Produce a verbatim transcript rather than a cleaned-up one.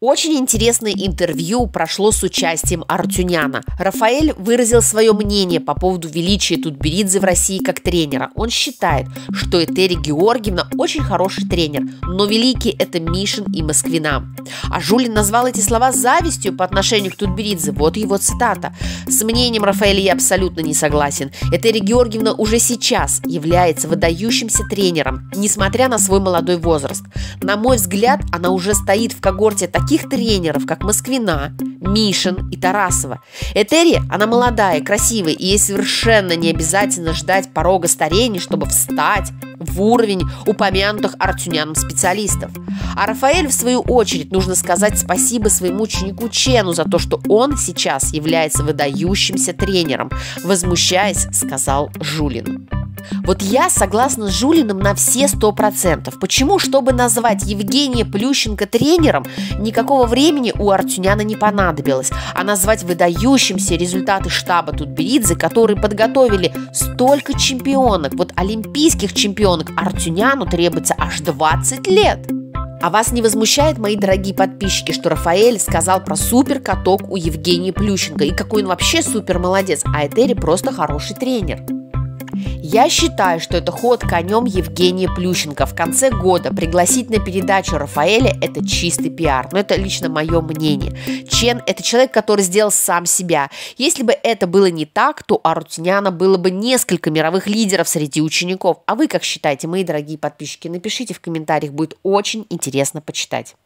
Очень интересное интервью прошло с участием Арутюняна. Рафаэль выразил свое мнение по поводу величия Тутберидзе в России как тренера. Он считает, что Этери Георгиевна очень хороший тренер, но великие это Мишин и Москвина. А Жулин назвал эти слова завистью по отношению к Тутберидзе. Вот его цитата. С мнением Рафаэля я абсолютно не согласен. Этери Георгиевна уже сейчас является выдающимся тренером, несмотря на свой молодой возраст. На мой взгляд, она уже стоит в когорте таких таких тренеров, как Москвина, Мишин и Тарасова. Этери, она молодая, красивая, и ей совершенно не обязательно ждать порога старения, чтобы встать в уровень упомянутых Арутюняном специалистов. А Рафаэль, в свою очередь, нужно сказать спасибо своему ученику Чену за то, что он сейчас является выдающимся тренером, возмущаясь, сказал Жулин. Вот я согласна с Жулиным на все сто процентов. Почему, чтобы назвать Евгения Плющенко тренером, никакого времени у Арутюняна не понадобилось, а назвать выдающимся результаты штаба Тутберидзе, которые подготовили столько чемпионок, вот олимпийских чемпионок, Арутюняну требуется аж двадцать лет. А вас не возмущает, мои дорогие подписчики, что Рафаэль сказал про супер каток у Евгении Плющенко и какой он вообще супер молодец, а Этери просто хороший тренер? Я считаю, что это ход конем Евгения Плющенко. В конце года пригласить на передачу Рафаэля – это чистый пиар. Но это лично мое мнение. Чен – это человек, который сделал сам себя. Если бы это было не так, то у Арутюняна было бы несколько мировых лидеров среди учеников. А вы как считаете, мои дорогие подписчики? Напишите в комментариях, будет очень интересно почитать.